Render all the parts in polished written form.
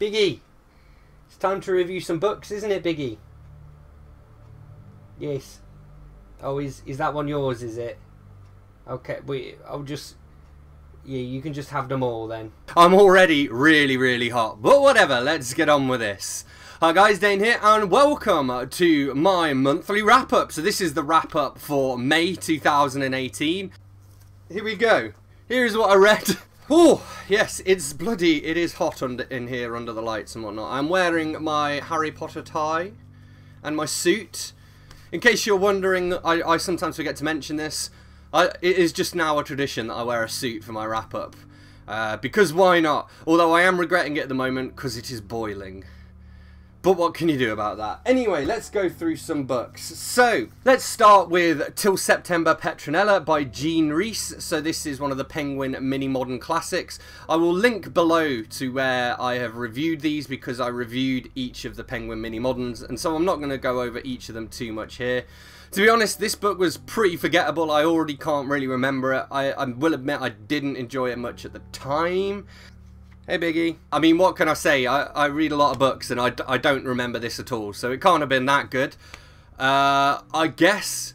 Biggie! It's time to review some books, isn't it, Biggie? Yes. Oh, is that one yours, is it? Okay, I'll just... Yeah, you can just have them all then. I'm already really, really hot, but whatever, let's get on with this. Hi guys, Dane here, and welcome to my monthly wrap-up. So this is the wrap-up for May 2018. Here we go. Here is what I read. Oh, yes, it is hot in here under the lights and whatnot. I'm wearing my Harry Potter tie and my suit. In case you're wondering, I sometimes forget to mention this. It is just now a tradition that I wear a suit for my wrap-up. Because why not? Although I am regretting it at the moment because it is boiling. But what can you do about that? Anyway, let's go through some books. So, let's start with Till September Petronella by Jean Rhys. So this is one of the Penguin Mini Modern classics. I will link below to where I have reviewed these because I reviewed each of the Penguin Mini Moderns. And so I'm not going to go over each of them too much here. To be honest, this book was pretty forgettable. I already can't really remember it. I will admit I didn't enjoy it much at the time. Hey Biggie. I mean, what can I say? I read a lot of books and I don't remember this at all, so it can't have been that good. I guess,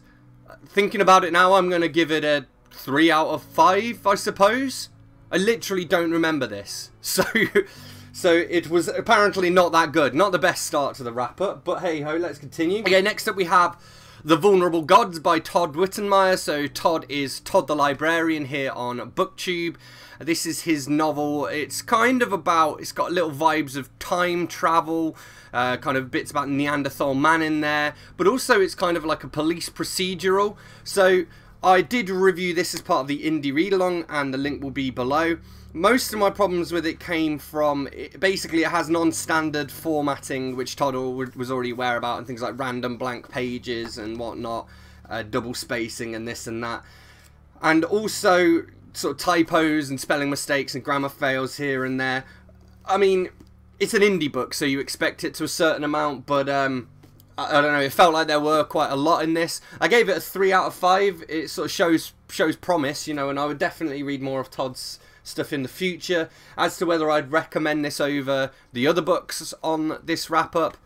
thinking about it now, I'm going to give it a 3 out of 5, I suppose. I literally don't remember this. So it was apparently not that good. Not the best start to the wrap-up, but hey ho, let's continue. Okay, next up we have The Vulnerable Gods by Todd Wittenmyer. So Todd is Todd the Librarian here on BookTube. This is his novel. It's kind of about, it's got little vibes of time travel, kind of bits about Neanderthal man in there, but also it's kind of like a police procedural. So I did review this as part of the indie read-along and the link will be below. Most of my problems with it came from, basically it has non-standard formatting, which Todd was already aware about, and things like random blank pages and whatnot, double spacing and this and that. And also, sort of typos and spelling mistakes and grammar fails here and there. I mean, it's an indie book, so you expect it to a certain amount, but I don't know, it felt like there were quite a lot in this. I gave it a 3 out of 5. It sort of shows promise, you know, and I would definitely read more of Todd's stuff in the future. As to whether I'd recommend this over the other books on this wrap-up,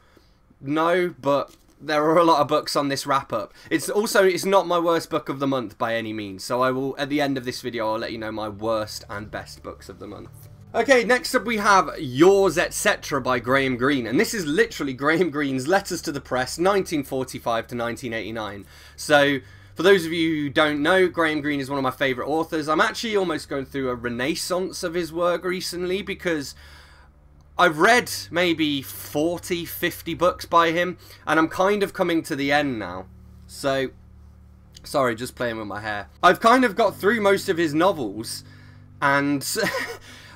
no, but there are a lot of books on this wrap-up. It's not my worst book of the month by any means, so I will, at the end of this video, I'll let you know my worst and best books of the month. Okay, next up we have Yours Etc. by Graham Greene, and this is literally Graham Greene's Letters to the Press, 1945 to 1989. So, for those of you who don't know, Graham Greene is one of my favourite authors. I'm actually almost going through a renaissance of his work recently because I've read maybe 40, 50 books by him, and I'm kind of coming to the end now. So, sorry, just playing with my hair. I've kind of got through most of his novels, and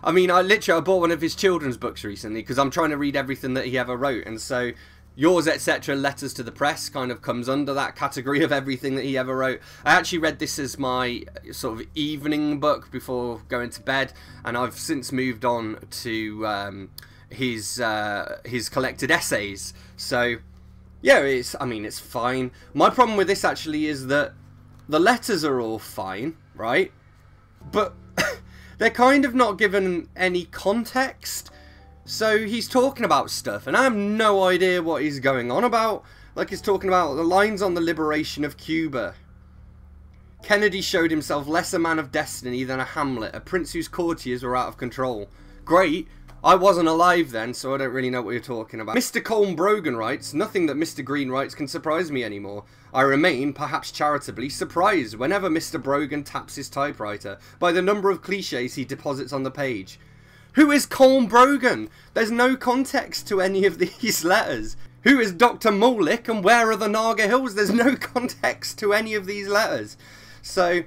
I mean, I bought one of his children's books recently because I'm trying to read everything that he ever wrote, and so Yours Etc. Letters to the Press kind of comes under that category of everything that he ever wrote. I actually read this as my sort of evening book before going to bed, and I've since moved on to his collected essays. So yeah, it's fine. My problem with this actually is that the letters are all fine, right? But they're kind of not given any context. So he's talking about stuff, and I have no idea what he's going on about. Like, he's talking about the lines on the liberation of Cuba. Kennedy showed himself less a man of destiny than a Hamlet, a prince whose courtiers were out of control. Great. I wasn't alive then, so I don't really know what you're talking about. Mr. Colm Brogan writes, nothing that Mr. Green writes can surprise me anymore. I remain, perhaps charitably, surprised whenever Mr. Brogan taps his typewriter by the number of cliches he deposits on the page. Who is Colm Brogan? There's no context to any of these letters. Who is Dr. Molik and where are the Naga Hills? There's no context to any of these letters. So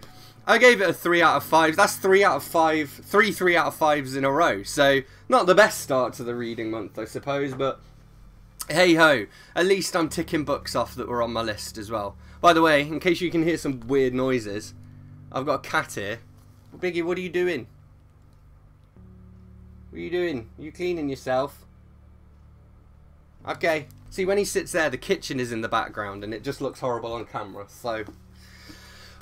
I gave it a 3 out of 5. That's 3 out of 5s in a row. So not the best start to the reading month, I suppose, but hey ho, at least I'm ticking books off that were on my list as well. By the way, in case you can hear some weird noises, I've got a cat here. Biggie, what are you doing? What are you doing? Are you cleaning yourself? Okay. See, when he sits there, the kitchen is in the background and it just looks horrible on camera, so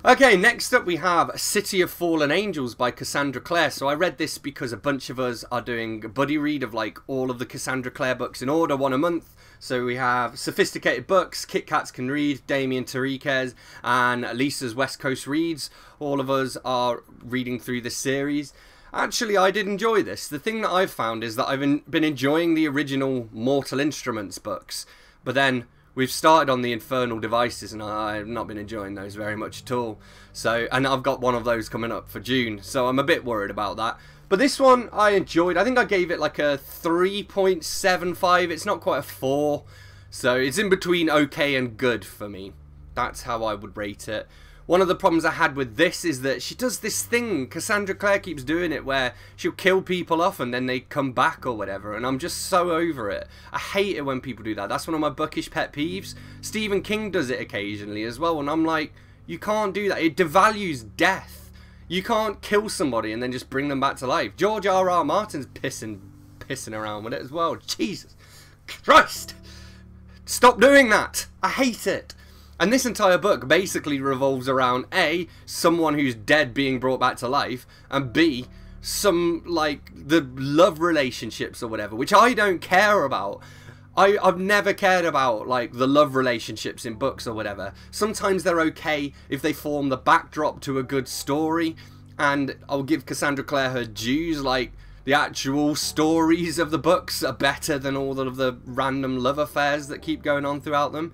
Okay, next up we have City of Fallen Angels by Cassandra Clare. So I read this because a bunch of us are doing a buddy read of like all of the Cassandra Clare books in order, one a month. So we have Sophisticated Books, Kit Kats Can Read, Damien Tariquez, and Lisa's West Coast Reads. All of us are reading through this series. Actually, I did enjoy this. The thing that I've found is that I've been enjoying the original Mortal Instruments books, but then we've started on the Infernal Devices, and I've not been enjoying those very much at all. So, and I've got one of those coming up for June, so I'm a bit worried about that. But this one I enjoyed. I think I gave it like a 3.75. It's not quite a 4. So it's in between okay and good for me. That's how I would rate it. One of the problems I had with this is that she does this thing, Cassandra Clare keeps doing it, where she'll kill people off and then they come back or whatever, and I'm just so over it. I hate it when people do that. That's one of my bookish pet peeves. Stephen King does it occasionally as well, and I'm like, you can't do that. It devalues death. You can't kill somebody and then just bring them back to life. George R.R. Martin's pissing around with it as well. Jesus Christ! Stop doing that! I hate it! And this entire book basically revolves around A, someone who's dead being brought back to life, and B, some, like, the love relationships or whatever, which I don't care about. I've never cared about, like, the love relationships in books or whatever. Sometimes they're okay if they form the backdrop to a good story, and I'll give Cassandra Clare her dues, like, the actual stories of the books are better than all of the random love affairs that keep going on throughout them.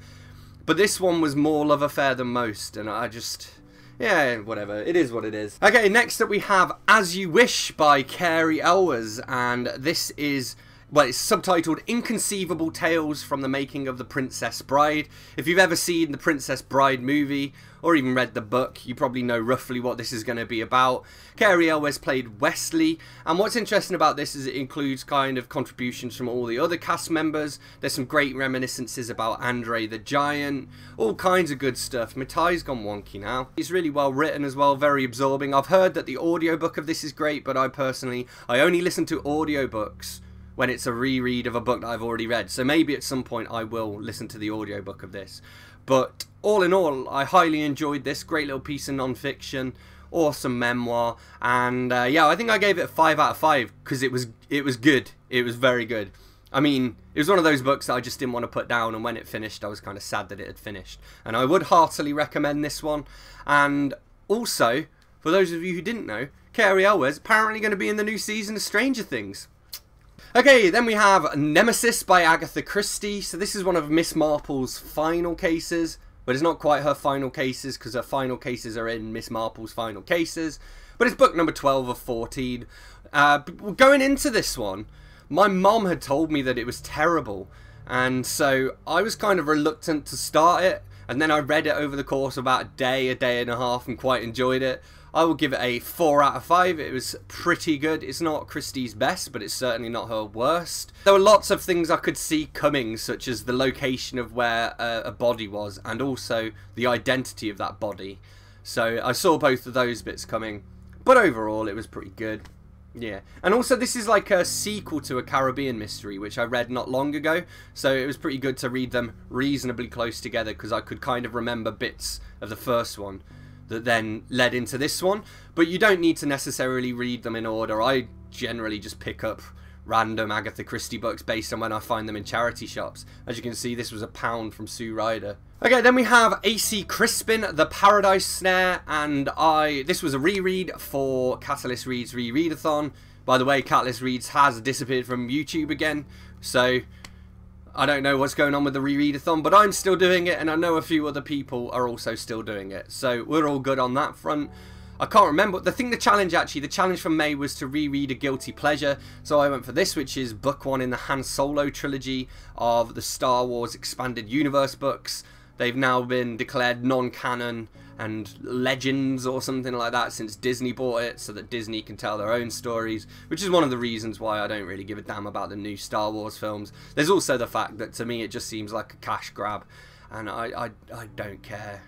But this one was more love affair than most, and I just, yeah, whatever. It is what it is. Okay, next up we have As You Wish by Cary Elwes, and this is, well, it's subtitled Inconceivable Tales from the Making of the Princess Bride. If you've ever seen the Princess Bride movie, or even read the book, you probably know roughly what this is going to be about. Cary Elwes played Wesley, and what's interesting about this is it includes kind of contributions from all the other cast members. There's some great reminiscences about Andre the Giant, all kinds of good stuff. My tie's gone wonky now. It's really well written as well, very absorbing. I've heard that the audiobook of this is great, but I personally, I only listen to audiobooks when it's a reread of a book that I've already read, so maybe at some point I will listen to the audiobook of this. But all in all, I highly enjoyed this. Great little piece of non-fiction, awesome memoir, and yeah, I think I gave it a 5 out of 5 because it was good. It was very good. I mean, it was one of those books that I just didn't want to put down, and when it finished, I was kind of sad that it had finished. And I would heartily recommend this one. And also, for those of you who didn't know, Cary Elwes is apparently going to be in the new season of Stranger Things. Okay, then we have Nemesis by Agatha Christie. So this is one of Miss Marple's final cases, but it's not quite her final cases because her final cases are in Miss Marple's final cases. But it's book number 12 of 14. Going into this one, my mum had told me that it was terrible, and so I was kind of reluctant to start it, and then I read it over the course of about a day and a half, and quite enjoyed it. I will give it a 4 out of 5. It was pretty good. It's not Christie's best, but it's certainly not her worst. There were lots of things I could see coming, such as the location of where a body was, and also the identity of that body. So I saw both of those bits coming. But overall, it was pretty good. Yeah. And also, this is like a sequel to a Caribbean Mystery, which I read not long ago. So it was pretty good to read them reasonably close together, because I could kind of remember bits of the first one that then led into this one, but you don't need to necessarily read them in order. I generally just pick up random Agatha Christie books based on when I find them in charity shops. As you can see, this was £1 from Sue Ryder. Okay, then we have A.C. Crispin, The Paradise Snare, and this was a reread for Catalyst Reads Rereadathon. By the way, Catalyst Reads has disappeared from YouTube again, so I don't know what's going on with the rereadathon, but I'm still doing it, and I know a few other people are also still doing it. So we're all good on that front. I can't remember. The challenge for May was to reread a guilty pleasure. So I went for this, which is book 1 in the Han Solo trilogy of the Star Wars Expanded Universe books. They've now been declared non-canon and legends or something like that since Disney bought it, so that Disney can tell their own stories, which is one of the reasons why I don't really give a damn about the new Star Wars films. There's also the fact that to me it just seems like a cash grab, and I don't care,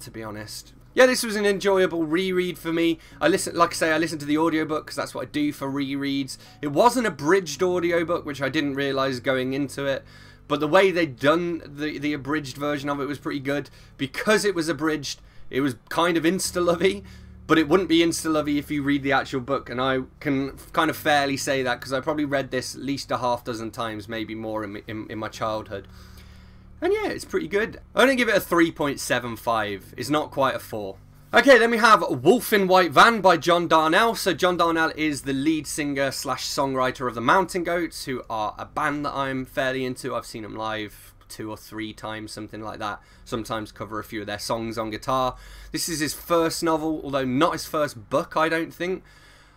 to be honest. Yeah, this was an enjoyable reread for me. Like I say, I listened to the audiobook because that's what I do for rereads. It was an abridged audiobook, which I didn't realise going into it. But the way they'd done the abridged version of it was pretty good. Because it was abridged, It was kind of insta-lovey, but it wouldn't be insta-lovey if you read the actual book, and I can kind of fairly say that because I probably read this at least a half dozen times, maybe more, in my childhood. And yeah, it's pretty good. I only give it a 3.75. It's not quite a 4. Okay, then we have Wolf in White Van by John Darnell. So John Darnell is the lead singer slash songwriter of the Mountain Goats, who are a band that I'm fairly into. I've seen them live 2 or 3 times, something like that. Sometimes cover a few of their songs on guitar. This is his first novel, although not his first book, I don't think.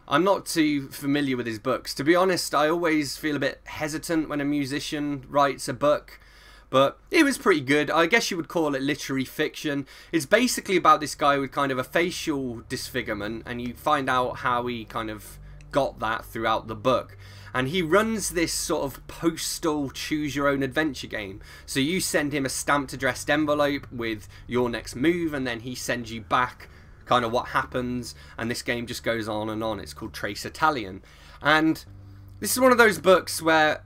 I'm not too familiar with his books. To be honest, I always feel a bit hesitant when a musician writes a book. But it was pretty good. I guess you would call it literary fiction. It's basically about this guy with kind of a facial disfigurement, and you find out how he kind of got that throughout the book. And he runs this sort of postal choose-your-own-adventure game. So you send him a stamped-addressed envelope with your next move, and then he sends you back kind of what happens, and this game just goes on and on. It's called Trace Italian. And this is one of those books where,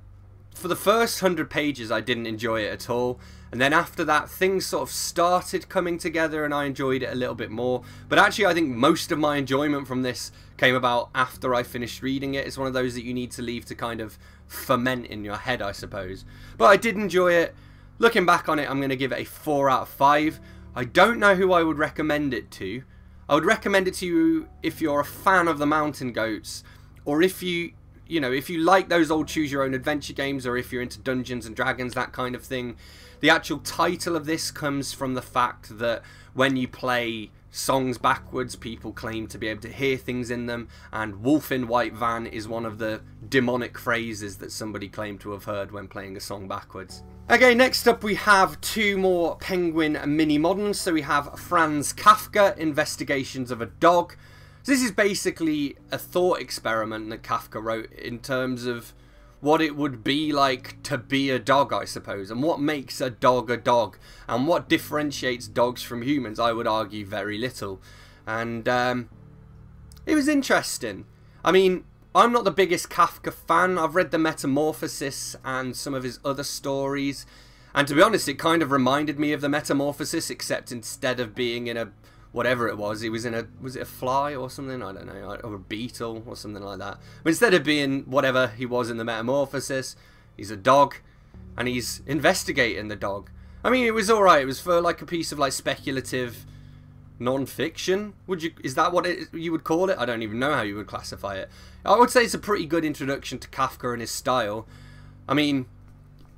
for the first 100 pages, I didn't enjoy it at all, and then after that things sort of started coming together and I enjoyed it a little bit more. But actually I think most of my enjoyment from this came about after I finished reading it. It's one of those that you need to leave to kind of ferment in your head, I suppose. But I did enjoy it. Looking back on it, I'm going to give it a 4 out of 5. I don't know who I would recommend it to. I would recommend it to you if you're a fan of the Mountain Goats, or if you know, if you like those old choose-your-own-adventure games, or if you're into Dungeons and Dragons, that kind of thing. The actual title of this comes from the fact that when you play songs backwards, people claim to be able to hear things in them, and Wolf in White Van is one of the demonic phrases that somebody claimed to have heard when playing a song backwards. Okay, next up we have 2 more Penguin Mini Moderns. So we have Franz Kafka, Investigations of a Dog. So this is basically a thought experiment that Kafka wrote in terms of what it would be like to be a dog, I suppose, and what makes a dog, and what differentiates dogs from humans. I would argue very little. And it was interesting. I mean, I'm not the biggest Kafka fan. I've read the Metamorphosis and some of his other stories, and to be honest, it kind of reminded me of the Metamorphosis, except instead of being in a whatever it was in a, was it a fly or something? I don't know, or a beetle or something like that. But instead of being whatever he was in the Metamorphosis, he's a dog, and he's investigating the dog. I mean, it was alright. It was for like a piece of like speculative non-fiction. Would you, is that what you would call it? I don't even know how you would classify it. I would say it's a pretty good introduction to Kafka and his style. I mean,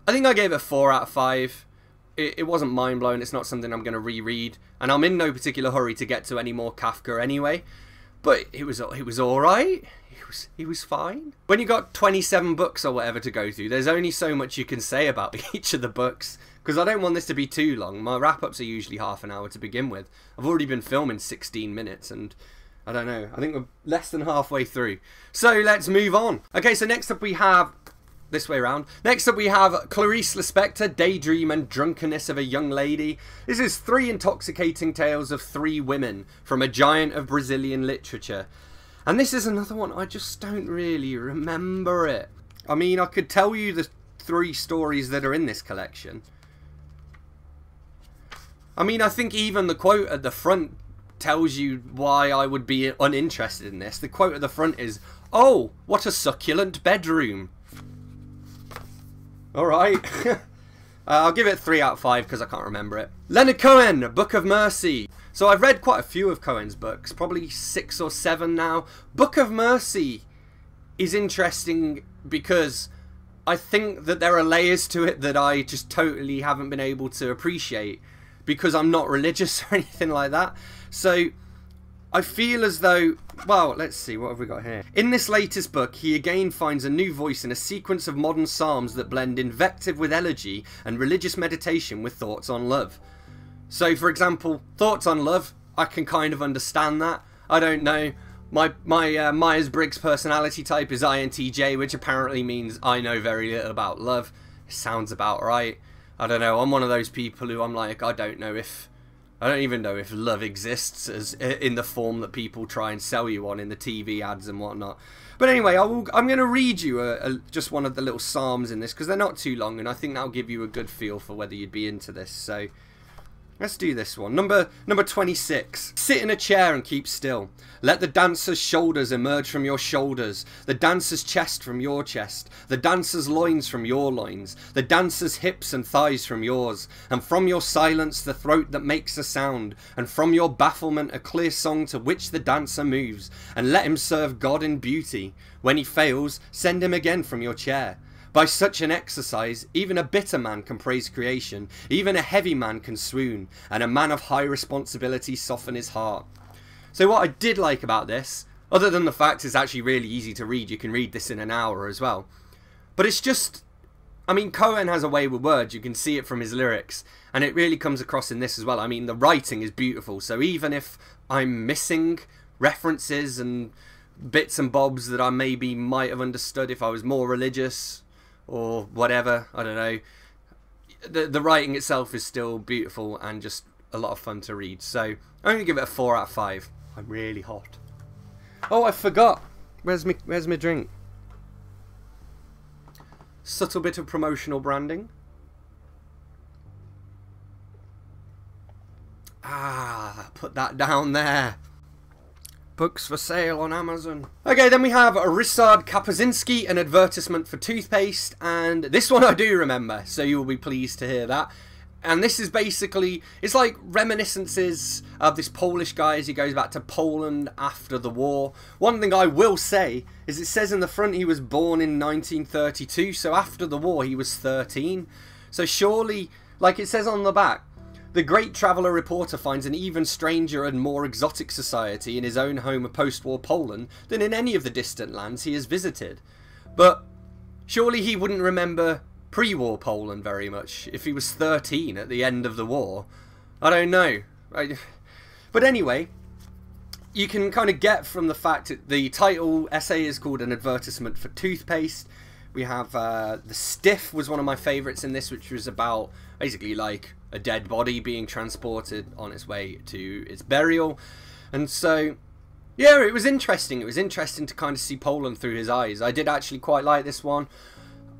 I think I gave it a 4 out of 5. It wasn't mind-blowing. It's not something I'm going to reread, and I'm in no particular hurry to get to any more Kafka anyway. But it was all right. It was fine. When you got 27 books or whatever to go through, there's only so much you can say about each of the books, because I don't want this to be too long. My wrap-ups are usually half an hour to begin with. I've already been filming 16 minutes, and I don't know. I think we're less than halfway through. So let's move on. Okay, so next up we have, this way around. Next up we have Clarice Lispector, Daydream and Drunkenness of a Young Lady. This is 3 intoxicating tales of 3 women from a giant of Brazilian literature. And this is another one, I just don't really remember it. I mean, I could tell you the 3 stories that are in this collection. I mean, I think even the quote at the front tells you why I would be uninterested in this. The quote at the front is, "Oh, what a succulent bedroom." Alright, I'll give it 3 out of 5 because I can't remember it. Leonard Cohen, Book of Mercy. So I've read quite a few of Cohen's books, probably 6 or 7 now. Book of Mercy is interesting because I think that there are layers to it that I just totally haven't been able to appreciate because I'm not religious or anything like that. So I feel as though, well, let's see, what have we got here? In this latest book, he again finds a new voice in a sequence of modern psalms that blend invective with elegy and religious meditation with thoughts on love. So, for example, thoughts on love, I can kind of understand that. I don't know. My Myers-Briggs personality type is INTJ, which apparently means I know very little about love. Sounds about right. I don't know. I'm one of those people who I'm like, I don't even know if love exists as in the form that people try and sell you on in the TV ads and whatnot. But anyway, I'm going to read you just one of the little psalms in this because they're not too long, and I think that'll give you a good feel for whether you'd be into this. So Let's do this one. Number 26. Sit in a chair and keep still. Let the dancer's shoulders emerge from your shoulders, the dancer's chest from your chest, the dancer's loins from your loins, the dancer's hips and thighs from yours, and from your silence the throat that makes a sound, and from your bafflement a clear song to which the dancer moves, and let him serve God in beauty. When he fails, send him again from your chair. By such an exercise, even a bitter man can praise creation, even a heavy man can swoon, and a man of high responsibility soften his heart. So what I did like about this, other than the fact it's actually really easy to read, you can read this in an hour as well. But it's just, I mean, Cohen has a way with words, you can see it from his lyrics, and it really comes across in this as well. I mean, the writing is beautiful, so even if I'm missing references and bits and bobs that I maybe might have understood if I was more religious, or whatever, I don't know, the writing itself is still beautiful and just a lot of fun to read. So I'm going to give it a 4 out of 5. I'm really hot. Oh, I forgot. Where's my drink? Subtle bit of promotional branding. Ah, put that down there. Books for sale on Amazon. Okay, then we have Ryszard Kapuscinski, an advertisement for toothpaste, and this one I do remember, so you will be pleased to hear that. And this is basically, it's like reminiscences of this Polish guy as he goes back to Poland after the war. One thing I will say is it says in the front he was born in 1932, so after the war he was 13. So surely, like it says on the back, the great traveller reporter finds an even stranger and more exotic society in his own home of post-war Poland than in any of the distant lands he has visited. But surely he wouldn't remember pre-war Poland very much if he was 13 at the end of the war. I don't know. But anyway, you can kind of get from the fact that the title essay is called An Advertisement for Toothpaste. We have The Stiff was one of my favourites in this, which was about basically like a dead body being transported on its way to its burial. And so, yeah, it was interesting. It was interesting to kind of see Poland through his eyes. I did actually quite like this one.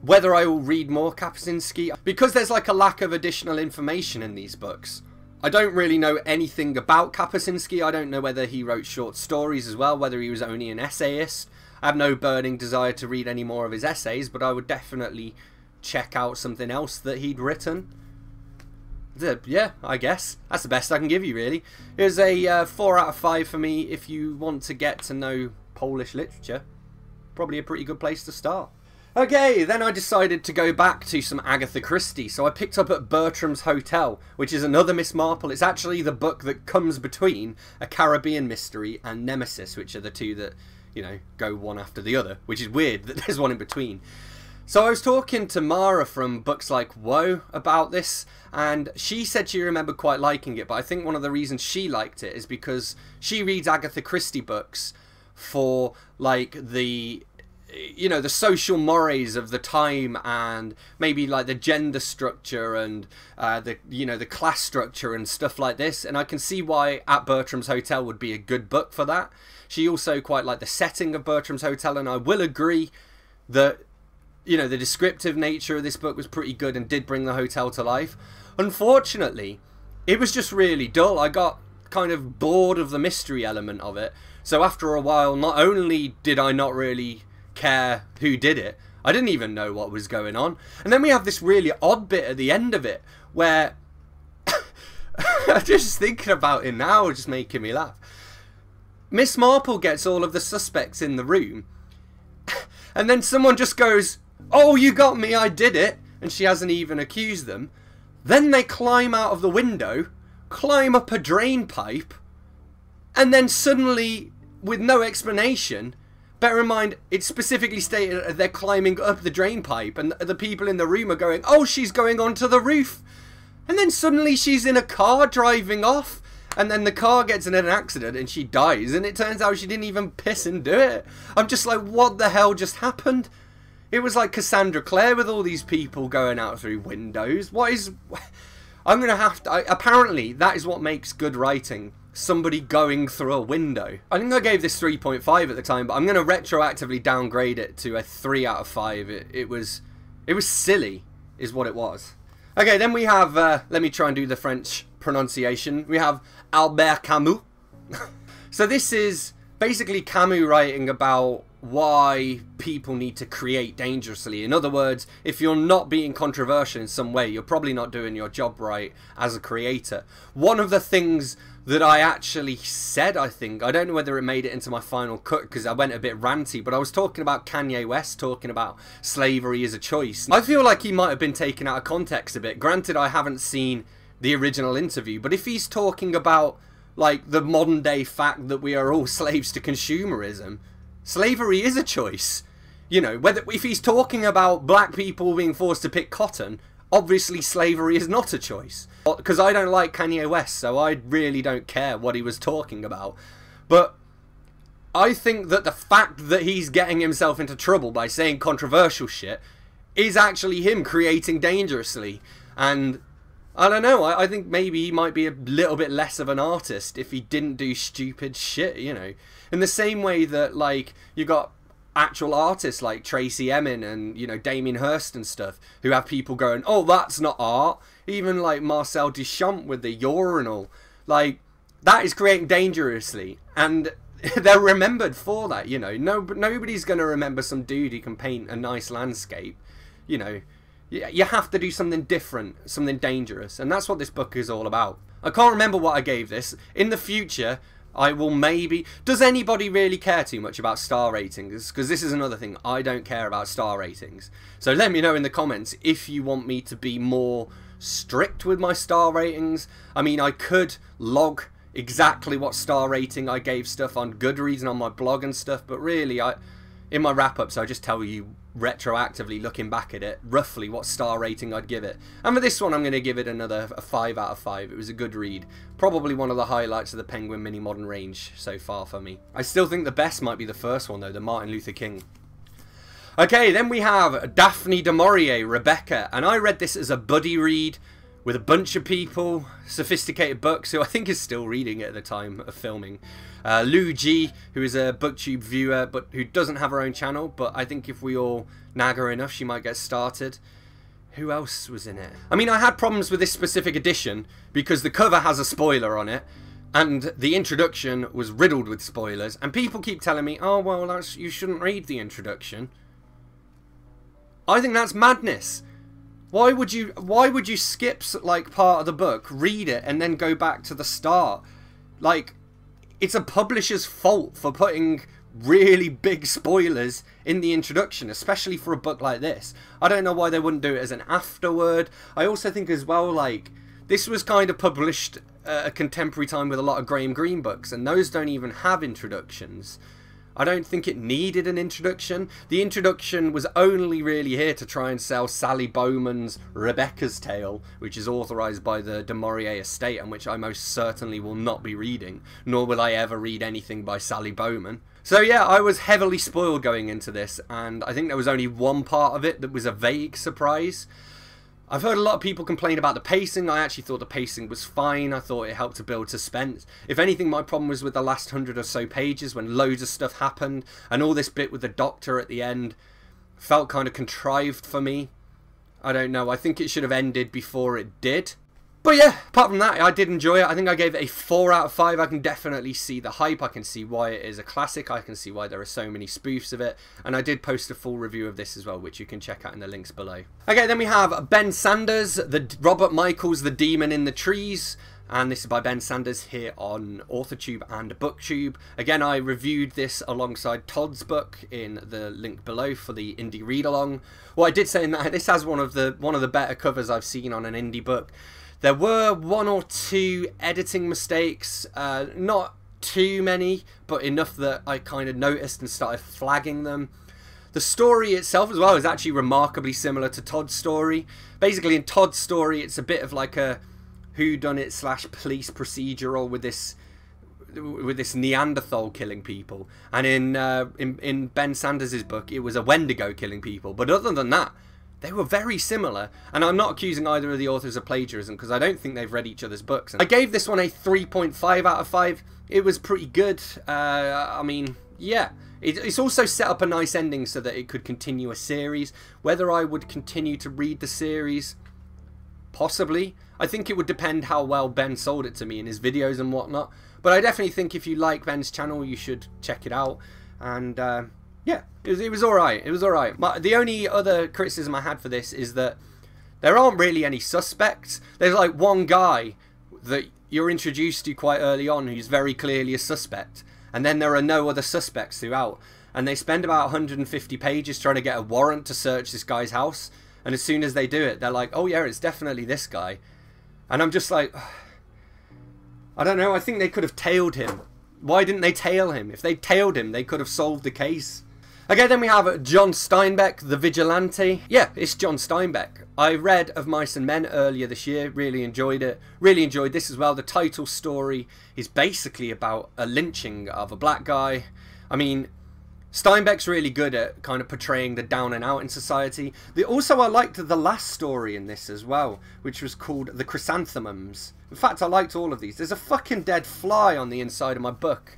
Whether I will read more Kapuscinski, because there's like a lack of additional information in these books. I don't really know anything about Kapuscinski. I don't know whether he wrote short stories as well, whether he was only an essayist. I have no burning desire to read any more of his essays, but I would definitely check out something else that he'd written. Yeah, I guess. That's the best I can give you, really. It was a 4 out of 5 for me. If you want to get to know Polish literature, probably a pretty good place to start. Okay, then I decided to go back to some Agatha Christie. So I picked up At Bertram's Hotel, which is another Miss Marple. It's actually the book that comes between A Caribbean Mystery and Nemesis, which are the two that, you know, go one after the other, which is weird that there's one in between. So I was talking to Mara from Books Like Whoa about this, and she said she remembered quite liking it, but I think one of the reasons she liked it is because she reads Agatha Christie books for, like, the, you know, the social mores of the time, and maybe like the gender structure and the, you know, the class structure and stuff like this. And I can see why At Bertram's Hotel would be a good book for that. She also quite liked the setting of Bertram's Hotel, and I will agree that, you know, the descriptive nature of this book was pretty good and did bring the hotel to life. Unfortunately, it was just really dull. I got kind of bored of the mystery element of it. So after a while, not only did I not really care who did it, I didn't even know what was going on. And then we have this really odd bit at the end of it where just thinking about it now is just making me laugh. Miss Marple gets all of the suspects in the room and then someone just goes, "Oh, you got me, I did it," and she hasn't even accused them. Then they climb out of the window, climb up a drain pipe, and then suddenly, with no explanation, bear in mind, it's specifically stated they're climbing up the drain pipe, and the people in the room are going, "Oh, she's going onto the roof." And then suddenly she's in a car driving off, and then the car gets in an accident and she dies, and it turns out she didn't even piss and do it. I'm just like, what the hell just happened? It was like Cassandra Clare with all these people going out through windows. What is... I'm going to have to... apparently, that is what makes good writing. Somebody going through a window. I think I gave this 3.5 at the time, but I'm going to retroactively downgrade it to a 3 out of 5. It was silly, is what it was. Okay, then we have, let me try and do the French pronunciation. We have Albert Camus. So this is basically Camus writing about why people need to create dangerously. In other words, if you're not being controversial in some way, you're probably not doing your job right as a creator. One of the things that I actually said, I think, I don't know whether it made it into my final cut because I went a bit ranty, but I was talking about Kanye West talking about slavery as a choice. I feel like he might have been taken out of context a bit. Granted, I haven't seen the original interview, but if he's talking about like the modern day fact that we are all slaves to consumerism, slavery is a choice. You know, whether if he's talking about black people being forced to pick cotton, obviously slavery is not a choice. Because I don't like Kanye West, so I really don't care what he was talking about. But I think that the fact that he's getting himself into trouble by saying controversial shit is actually him creating dangerously. And I don't know, I think maybe he might be a little bit less of an artist if he didn't do stupid shit, you know. In the same way that, like, you got actual artists like Tracey Emin and, you know, Damien Hirst and stuff, who have people going, oh, that's not art. Even, like, Marcel Duchamp with the urinal. Like, that is creating dangerously. And they're remembered for that, you know. Nobody's going to remember some dude who can paint a nice landscape, you know. You have to do something different, something dangerous. And that's what this book is all about. I can't remember what I gave this. In the future, I will maybe... Does anybody really care too much about star ratings? Because this is another thing. I don't care about star ratings. So let me know in the comments if you want me to be more strict with my star ratings. I mean, I could log exactly what star rating I gave stuff on Goodreads and on my blog and stuff. But really, in my wrap-ups, I just tell you retroactively, looking back at it, roughly what star rating I'd give it. And for this one, I'm going to give it another 5 out of 5. It was a good read. Probably one of the highlights of the Penguin Mini Modern range so far for me. I still think the best might be the first one, though, the Martin Luther King. Okay, then we have Daphne du Maurier, Rebecca. And I read this as a buddy read with a bunch of people, sophisticated bucks, who I think is still reading it at the time of filming. Lou G, who is a BookTube viewer, but who doesn't have her own channel, but I think if we all nag her enough, she might get started. Who else was in it? I mean, I had problems with this specific edition, because the cover has a spoiler on it, and the introduction was riddled with spoilers, and people keep telling me, oh, well, that's, you shouldn't read the introduction. I think that's madness. Why would you skip, like, part of the book, read it, and then go back to the start? Like, it's a publisher's fault for putting really big spoilers in the introduction, especially for a book like this. I don't know why they wouldn't do it as an afterword. I also think as well, like, this was kind of published at a contemporary time with a lot of Graham Greene books, and those don't even have introductions. I don't think it needed an introduction. The introduction was only really here to try and sell Sally Bowman's Rebecca's Tale, which is authorised by the du Maurier estate, and which I most certainly will not be reading, nor will I ever read anything by Sally Bowman. So yeah, I was heavily spoiled going into this, and I think there was only one part of it that was a vague surprise. I've heard a lot of people complain about the pacing. I actually thought the pacing was fine. I thought it helped to build suspense. If anything, my problem was with the last 100 or so pages when loads of stuff happened, and all this bit with the doctor at the end felt kind of contrived for me. I don't know. I think it should have ended before it did. But yeah, apart from that, I did enjoy it. I think I gave it a 4 out of 5. I can definitely see the hype. I can see why it is a classic. I can see why there are so many spoofs of it. And I did post a full review of this as well, which you can check out in the links below. Okay, then we have Ben Sanders, the Robert Michaels, The Demon in the Trees. And this is by Ben Sanders here on AuthorTube and BookTube. Again, I reviewed this alongside Todd's book in the link below for the indie read-along. Well, I did say in that this has one of the better covers I've seen on an indie book. There were 1 or 2 editing mistakes, not too many, but enough that I kind of noticed and started flagging them. The story itself as well is actually remarkably similar to Todd's story. Basically, in Todd's story, it's a bit of like a whodunit / police procedural with this Neanderthal killing people. And in Ben Sanders' book, it was a Wendigo killing people. But other than that, they were very similar, and I'm not accusing either of the authors of plagiarism because I don't think they've read each other's books. I gave this one a 3.5 out of 5. It was pretty good. I mean, yeah. It's also set up a nice ending so that it could continue a series. Whether I would continue to read the series, Possibly. I think it would depend how well Ben sold it to me in his videos and whatnot. But I definitely think if you like Ben's channel, you should check it out. And yeah, it was all right. It was all right. The only other criticism I had for this is that there aren't really any suspects. There's like one guy that you're introduced to quite early on who's very clearly a suspect. And then there are no other suspects throughout. And they spend about 150 pages trying to get a warrant to search this guy's house. And as soon as they do it, they're like, oh yeah, it's definitely this guy. And I'm just like, I don't know, I think they could have tailed him. Why didn't they tail him? If they tailed him, they could have solved the case. Okay, then we have John Steinbeck, The Vigilante. Yeah, it's John Steinbeck. I read Of Mice and Men earlier this year, really enjoyed it. Really enjoyed this as well. The title story is basically about a lynching of a black guy. I mean, Steinbeck's really good at kind of portraying the down and out in society. Also, I liked the last story in this as well, which was called The Chrysanthemums. In fact, I liked all of these. There's a fucking dead fly on the inside of my book.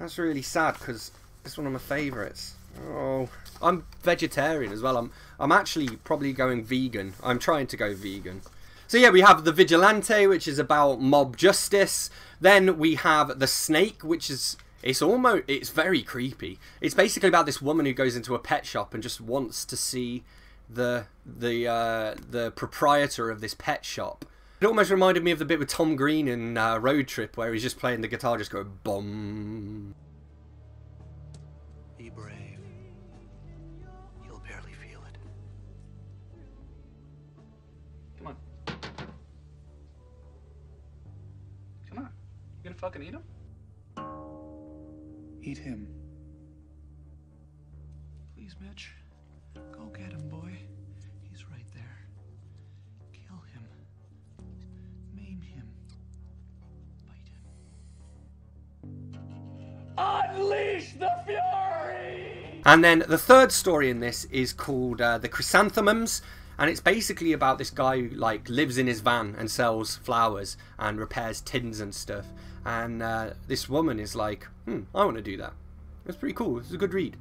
That's really sad because it's one of my favourites. Oh, I'm vegetarian as well. I'm actually probably going vegan. I'm trying to go vegan. So yeah, we have The Vigilante, which is about mob justice. Then we have The Snake, which is... It's very creepy. It's basically about this woman who goes into a pet shop and just wants to see the proprietor of this pet shop. It almost reminded me of the bit with Tom Green in Road Trip where he's just playing the guitar, just going boom. Be brave. You'll barely feel it. Come on. Come on. You gonna fucking eat him? Eat him. Please, Mitch. Go get him, boy. He's right there. Kill him. Maim him. Bite him. Unleash the fury! And then the third story in this is called The Chrysanthemums. And it's basically about this guy who like lives in his van and sells flowers and repairs tins and stuff. And this woman is like, I want to do that. It's pretty cool. It's a good read.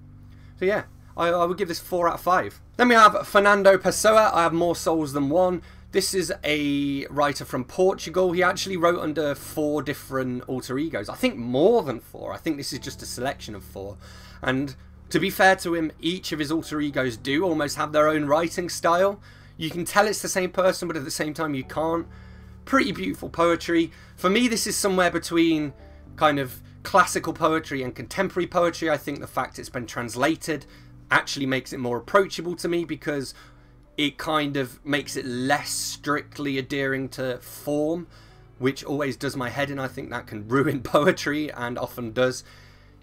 So yeah, I would give this 4 out of 5. Then we have Fernando Pessoa. I have more souls than one. This is a writer from Portugal. He actually wrote under 4 different alter egos. I think more than 4. I think this is just a selection of 4. And to be fair to him, each of his alter egos do almost have their own writing style. You can tell it's the same person, but at the same time you can't. Pretty beautiful poetry. For me, this is somewhere between kind of classical poetry and contemporary poetry. I think the fact it's been translated actually makes it more approachable to me because it kind of makes it less strictly adhering to form, which always does my head in. I think that can ruin poetry and often does.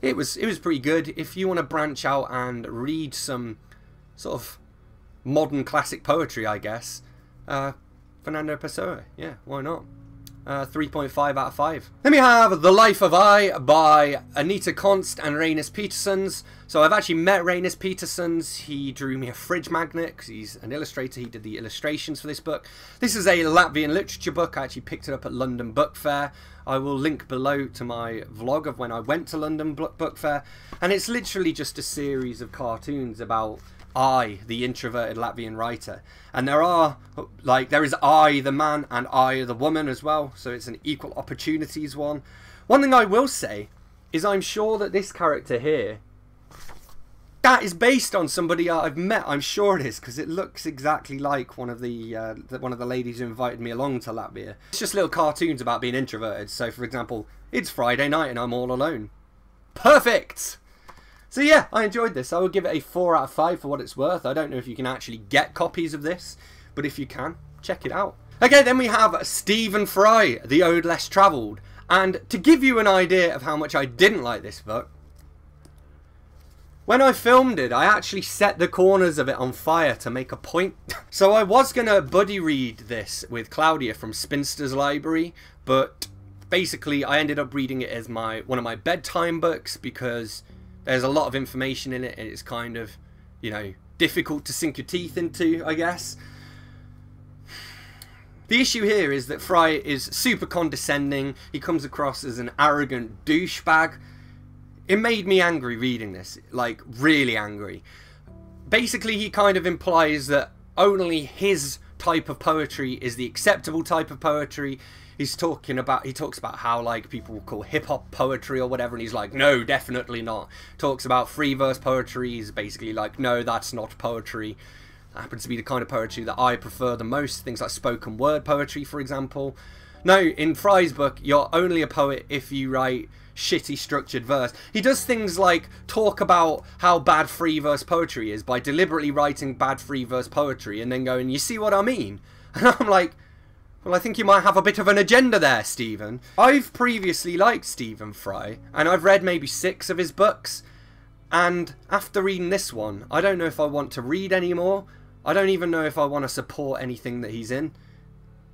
It was pretty good. If you want to branch out and read some sort of modern classic poetry, I guess, Fernando Pessoa, yeah, why not? 3.5 out of 5. Then we have The Life of I by Anita Const and Reinis Petersons. So I've actually met Reinis Petersons. He drew me a fridge magnet because he's an illustrator. He did the illustrations for this book. This is a Latvian literature book. I actually picked it up at London Book Fair. I will link below to my vlog of when I went to London Book Fair. And it's literally just a series of cartoons about I, the introverted Latvian writer. And there is I, the man, and I, the woman as well. So it's an equal opportunities one. One thing I will say is I'm sure that this character here, that is based on somebody I've met. I'm sure it is because it looks exactly like one of the ladies who invited me along to Latvia. It's just little cartoons about being introverted. So for example, it's Friday night and I'm all alone. Perfect! So yeah, I enjoyed this. I would give it a 4 out of 5 for what it's worth. I don't know if you can actually get copies of this, but if you can, check it out. Okay, then we have Stephen Fry, The Ode Less Travelled. And to give you an idea of how much I didn't like this book, when I filmed it, I actually set the corners of it on fire to make a point. So I was going to buddy read this with Claudia from Spinster's Library, but basically I ended up reading it as one of my bedtime books because there's a lot of information in it and it's kind of, you know, difficult to sink your teeth into, I guess. The issue here is that Fry is super condescending. He comes across as an arrogant douchebag. It made me angry reading this, like really angry. Basically, he kind of implies that only his type of poetry is the acceptable type of poetry. He's talking about, he talks about how like people will call hip hop poetry or whatever, and he's like, no, definitely not. Talks about free verse poetry. He's basically like, no, that's not poetry. That happens to be the kind of poetry that I prefer the most. Things like spoken word poetry, for example. No, in Fry's book, you're only a poet if you write shitty structured verse. He does things like talk about how bad free verse poetry is by deliberately writing bad free verse poetry and then going, you see what I mean? And I'm like, well, I think you might have a bit of an agenda there, Stephen. I've previously liked Stephen Fry, and I've read maybe 6 of his books, and after reading this one, I don't know if I want to read anymore. I don't even know if I want to support anything that he's in.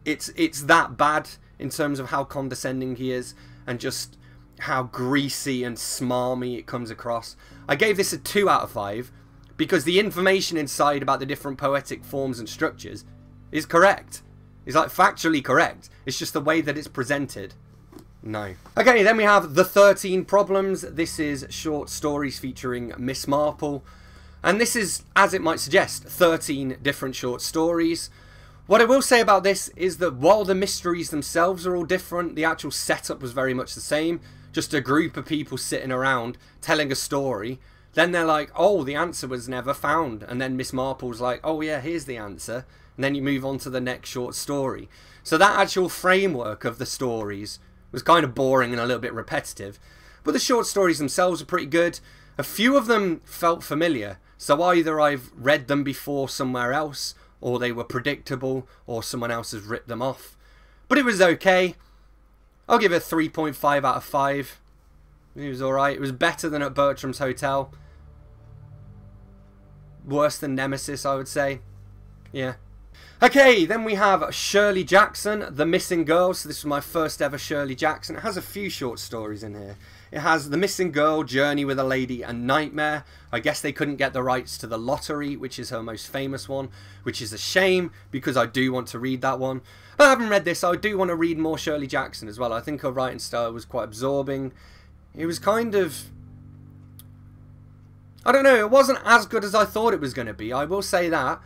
It's that bad in terms of how condescending he is and just how greasy and smarmy it comes across. I gave this a 2 out of 5 because the information inside about the different poetic forms and structures is correct. It's like factually correct. It's just the way that it's presented. No. Okay, then we have The 13 Problems. This is short stories featuring Miss Marple. And this is, as it might suggest, 13 different short stories. What I will say about this is that while the mysteries themselves are all different, the actual setup was very much the same. Just a group of people sitting around telling a story. Then they're like, oh, the answer was never found. And then Miss Marple's like, oh yeah, here's the answer. And then you move on to the next short story. So that actual framework of the stories was kind of boring and a little bit repetitive. But the short stories themselves are pretty good. A few of them felt familiar. So either I've read them before somewhere else, or they were predictable, or someone else has ripped them off. But it was okay. I'll give it a 3.5 out of 5. It was alright. It was better than at Bertram's Hotel. Worse than Nemesis, I would say. Yeah. Okay, then we have Shirley Jackson, The Missing Girl. So this is my first ever Shirley Jackson. It has a few short stories in here. It has The Missing Girl, Journey with a Lady, and Nightmare. I guess they couldn't get the rights to The Lottery, which is her most famous one, which is a shame because I do want to read that one. But I haven't read this, so I do want to read more Shirley Jackson as well. I think her writing style was quite absorbing. It was kind of... I don't know, it wasn't as good as I thought it was going to be, I will say that.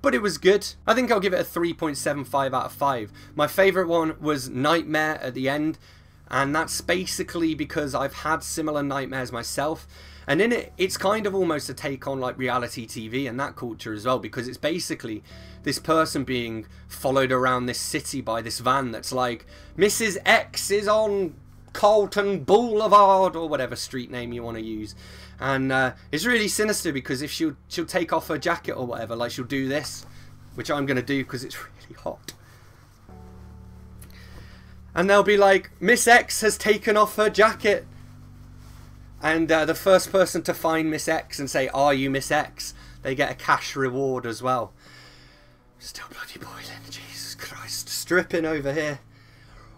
But it was good. I think I'll give it a 3.75 out of 5. My favourite one was Nightmare at the end. And that's basically because I've had similar nightmares myself. And in it, it's kind of almost a take on like reality TV and that culture as well. Because it's basically this person being followed around this city by this van that's like, Mrs. X is on Carlton Boulevard, or whatever street name you want to use. And it's really sinister because if she'll take off her jacket or whatever, like she'll do this, which I'm going to do because it's really hot. And they'll be like, Miss X has taken off her jacket. And the first person to find Miss X and say, are you Miss X? They get a cash reward as well. Still bloody boiling, Jesus Christ. Stripping over here.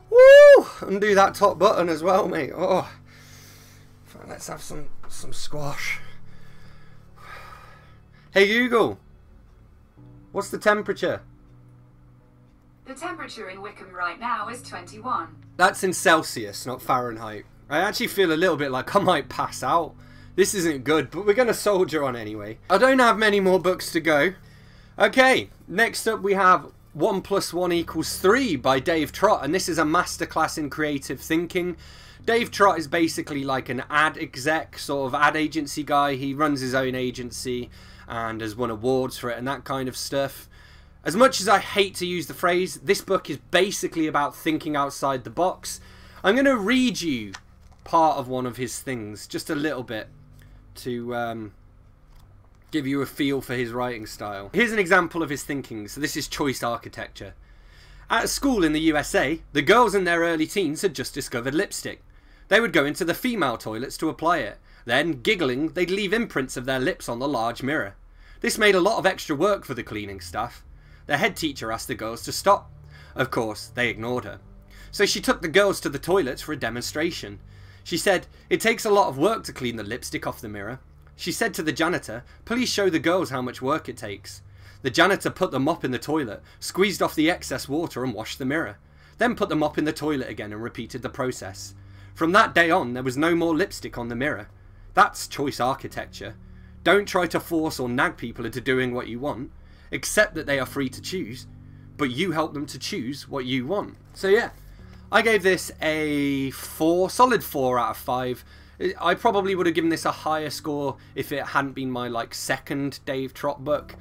Woo! Undo that top button as well, mate. Oh, let's have some squash. Hey Google, what's the temperature? The temperature in Wickham right now is 21. That's in Celsius, not Fahrenheit. I actually feel a little bit like I might pass out. This isn't good, but we're going to soldier on anyway. I don't have many more books to go. Okay, next up we have 1 + 1 = 3 by Dave Trott, and this is a masterclass in creative thinking. Dave Trott is basically like an ad exec, sort of ad agency guy. He runs his own agency and has won awards for it and that kind of stuff. As much as I hate to use the phrase, this book is basically about thinking outside the box. I'm going to read you part of one of his things, just a little bit, to give you a feel for his writing style. Here's an example of his thinking. So this is choice architecture. At a school in the USA, the girls in their early teens had just discovered lipstick. They would go into the female toilets to apply it. Then, giggling, they'd leave imprints of their lips on the large mirror. This made a lot of extra work for the cleaning staff. The head teacher asked the girls to stop. Of course, they ignored her. So she took the girls to the toilets for a demonstration. She said, "It takes a lot of work to clean the lipstick off the mirror." She said to the janitor, "Please show the girls how much work it takes." The janitor put the mop in the toilet, squeezed off the excess water and washed the mirror. Then put the mop in the toilet again and repeated the process. From that day on, there was no more lipstick on the mirror. That's choice architecture. Don't try to force or nag people into doing what you want. except that they are free to choose, but you help them to choose what you want. So yeah, I gave this a solid 4 out of 5. I probably would have given this a higher score if it hadn't been my like second Dave Trott book,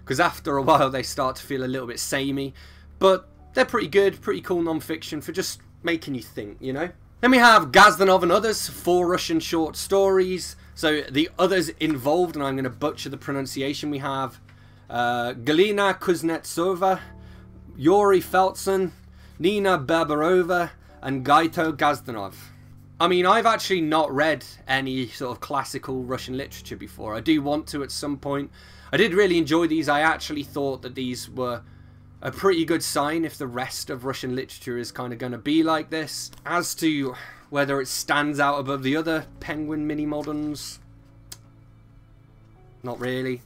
because after a while they start to feel a little bit samey, but they're pretty good, pretty cool non-fiction for just making you think, you know? Then we have Gazdanov and Others, 4 Russian short stories. So the others involved, and I'm going to butcher the pronunciation, we have Galina Kuznetsova, Yuri Feltsin, Nina Berberova, and Gaito Gazdanov. I mean, I've actually not read any sort of classical Russian literature before. I do want to at some point. I did really enjoy these. I actually thought that these were a pretty good sign if the rest of Russian literature is kind of going to be like this. As to whether it stands out above the other Penguin Mini Moderns, not really.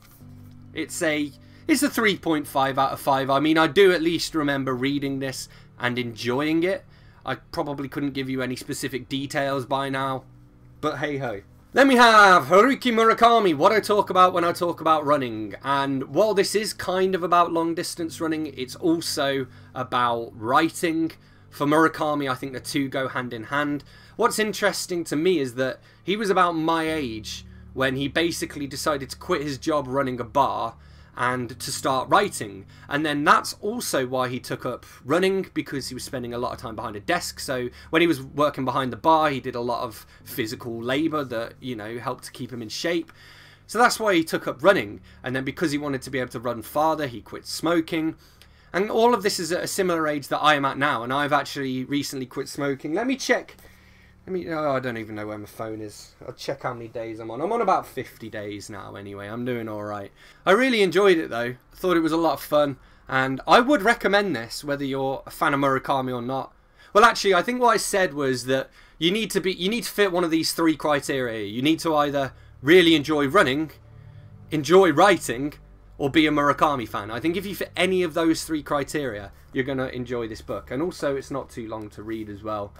It's a 3.5 out of 5. I mean, I do at least remember reading this and enjoying it. I probably couldn't give you any specific details by now, but hey ho. Then we have Haruki Murakami, What I Talk About When I Talk About Running. And while this is kind of about long distance running, it's also about writing. For Murakami, I think the two go hand in hand. What's interesting to me is that he was about my age when he basically decided to quit his job running a bar and to start writing. And then that's also why he took up running, because he was spending a lot of time behind a desk. So when he was working behind the bar, he did a lot of physical labor that, you know, helped to keep him in shape. So that's why he took up running. And then because he wanted to be able to run farther, he quit smoking. And all of this is at a similar age that I am at now, and I've actually recently quit smoking. Let me check. Oh, I don't even know where my phone is. I'll check how many days I'm on. I'm on about 50 days now anyway. I'm doing alright. I really enjoyed it though. I thought it was a lot of fun. And I would recommend this whether you're a fan of Murakami or not. Well actually, I think what I said was that you need to fit one of these 3 criteria. You need to either really enjoy running, enjoy writing, or be a Murakami fan. I think if you fit any of those 3 criteria, you're going to enjoy this book. And also it's not too long to read as well.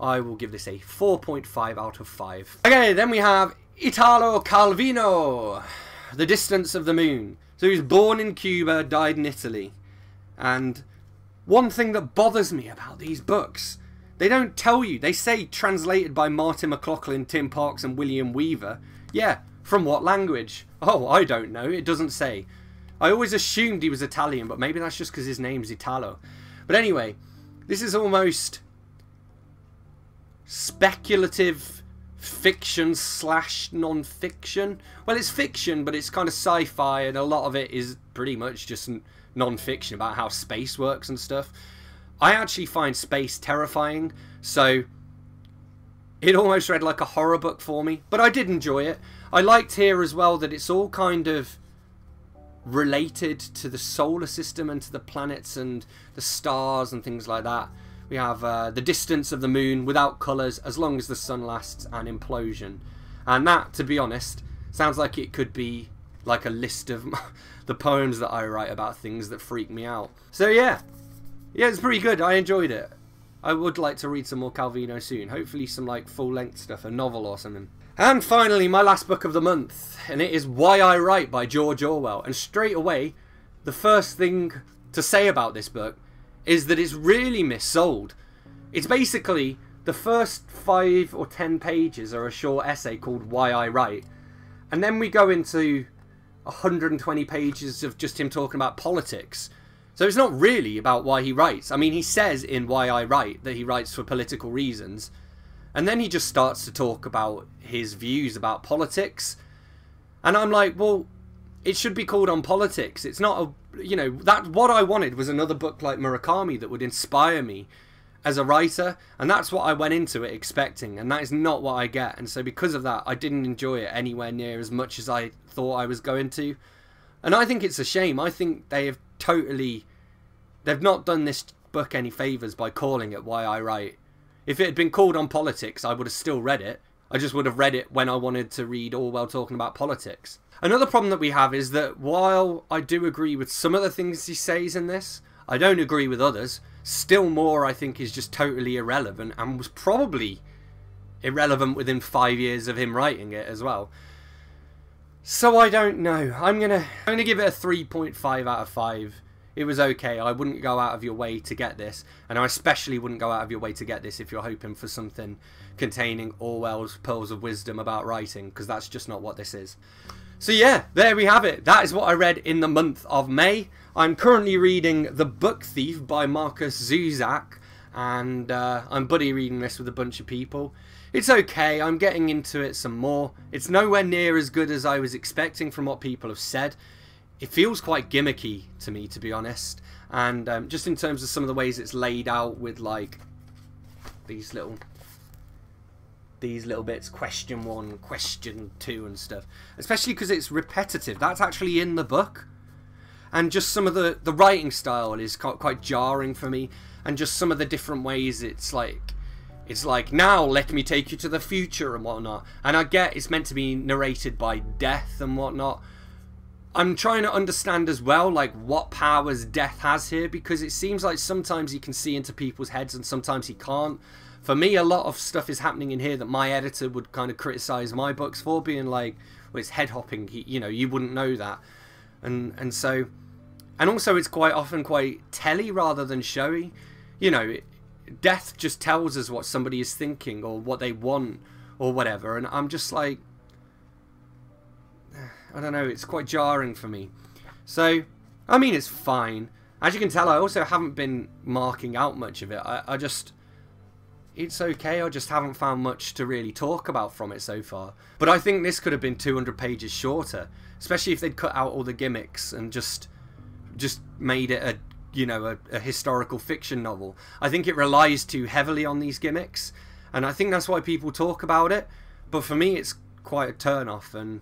I will give this a 4.5 out of 5. Okay, then we have Italo Calvino, The Distance of the Moon. So he was born in Cuba, died in Italy. And one thing that bothers me about these books, they don't tell you. They say translated by Martin McLaughlin, Tim Parkes and William Weaver. Yeah, from what language? Oh, I don't know. It doesn't say. I always assumed he was Italian, but maybe that's just because his name's Italo. But anyway, this is almost speculative fiction slash non-fiction. Well, it's fiction, but it's kind of sci-fi, and a lot of it is pretty much just non-fiction about how space works and stuff. I actually find space terrifying, so it almost read like a horror book for me, but I did enjoy it. I liked here as well that it's all kind of related to the solar system and to the planets and the stars and things like that. We have The Distance of the Moon, Without Colours, As Long as the Sun Lasts, and Implosion. And that, to be honest, sounds like it could be like a list of the poems that I write about things that freak me out. So yeah, it's pretty good. I enjoyed it. I would like to read some more Calvino soon. Hopefully some like full-length stuff, a novel or something. And finally, my last book of the month, and it is Why I Write by George Orwell. And straight away, the first thing to say about this book is that it's really missold. It's basically the first 5 or 10 pages are a short essay called Why I Write. And then we go into 120 pages of just him talking about politics. So it's not really about why he writes. I mean, he says in Why I Write that he writes for political reasons. And then he just starts to talk about his views about politics. And I'm like, well, it should be called On Politics. It's not a... You know, that what I wanted was another book like Murakami that would inspire me as a writer, and that's what I went into it expecting, and that is not what I get. And so because of that, I didn't enjoy it anywhere near as much as I thought I was going to. And I think it's a shame. I think they have totally... They've not done this book any favours by calling it Why I Write. If it had been called On Politics, I would have still read it. I just would have read it when I wanted to read Orwell talking about politics. Another problem that we have is that while I do agree with some of the things he says in this, I don't agree with others. Still more, I think, is just totally irrelevant, and was probably irrelevant within 5 years of him writing it as well. So I don't know. I'm gonna give it a 3.5 out of 5. It was okay. I wouldn't go out of your way to get this, and I especially wouldn't go out of your way to get this if you're hoping for something containing Orwell's pearls of wisdom about writing, because that's just not what this is. So yeah, there we have it. That is what I read in the month of May. I'm currently reading The Book Thief by Marcus Zusak, and I'm buddy reading this with a bunch of people. It's okay, I'm getting into it some more. It's nowhere near as good as I was expecting from what people have said. It feels quite gimmicky to me, to be honest, and just in terms of some of the ways it's laid out with, like, these little bits, question one, question two and stuff, especially because it's repetitive. That's actually in the book. And just some of the writing style is quite jarring for me, and just some of the different ways it's like, now let me take you to the future and whatnot. And I get it's meant to be narrated by death and whatnot. I'm trying to understand as well, like, what powers death has here, because it seems like sometimes he can see into people's heads and sometimes he can't. For me, a lot of stuff is happening in here that my editor would kind of criticize my books for, being like, well, it's head-hopping, you know, you wouldn't know that. And so, and also it's quite often quite telly rather than showy. You know, death just tells us what somebody is thinking or what they want or whatever, and I'm just like, I don't know, it's quite jarring for me. So, I mean, it's fine. As you can tell, I also haven't been marking out much of it. I just, it's okay, I just haven't found much to really talk about from it so far. But I think this could have been 200 pages shorter, especially if they'd cut out all the gimmicks and just made it a, you know, a historical fiction novel. I think it relies too heavily on these gimmicks, and I think that's why people talk about it. But for me, it's quite a turn-off, and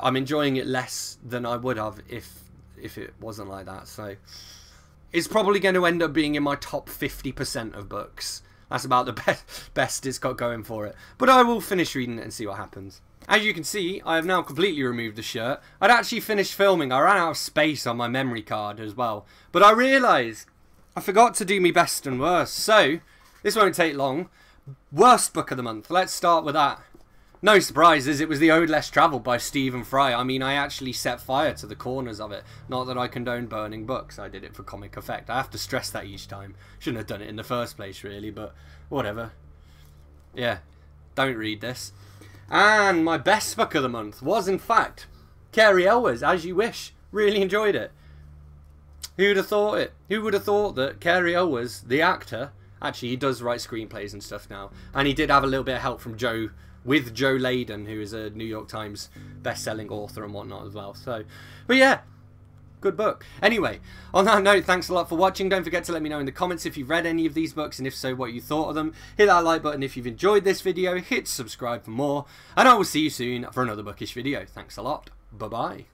I'm enjoying it less than I would have if it wasn't like that. So it's probably going to end up being in my top 50% of books. That's about the best it's got going for it. But I will finish reading it and see what happens. As you can see, I have now completely removed the shirt. I'd actually finished filming. I ran out of space on my memory card as well. But I realised I forgot to do me best and worst. So this won't take long. Worst book of the month. Let's start with that. No surprises, it was The Ode Less Travelled by Stephen Fry. I mean, I actually set fire to the corners of it. Not that I condone burning books. I did it for comic effect. I have to stress that each time. Shouldn't have done it in the first place, really, but whatever. Yeah, don't read this. And my best book of the month was, in fact, Cary Elwes, As You Wish. Really enjoyed it. Who'd have thought it? Who would have thought that Cary Elwes, the actor, actually, he does write screenplays and stuff now. And he did have a little bit of help from Joe Layden, who is a New York Times best-selling author and whatnot as well. So, but yeah, good book. Anyway, on that note, thanks a lot for watching. Don't forget to let me know in the comments if you've read any of these books, and if so, what you thought of them. Hit that like button if you've enjoyed this video. Hit subscribe for more, and I will see you soon for another bookish video. Thanks a lot. Bye-bye.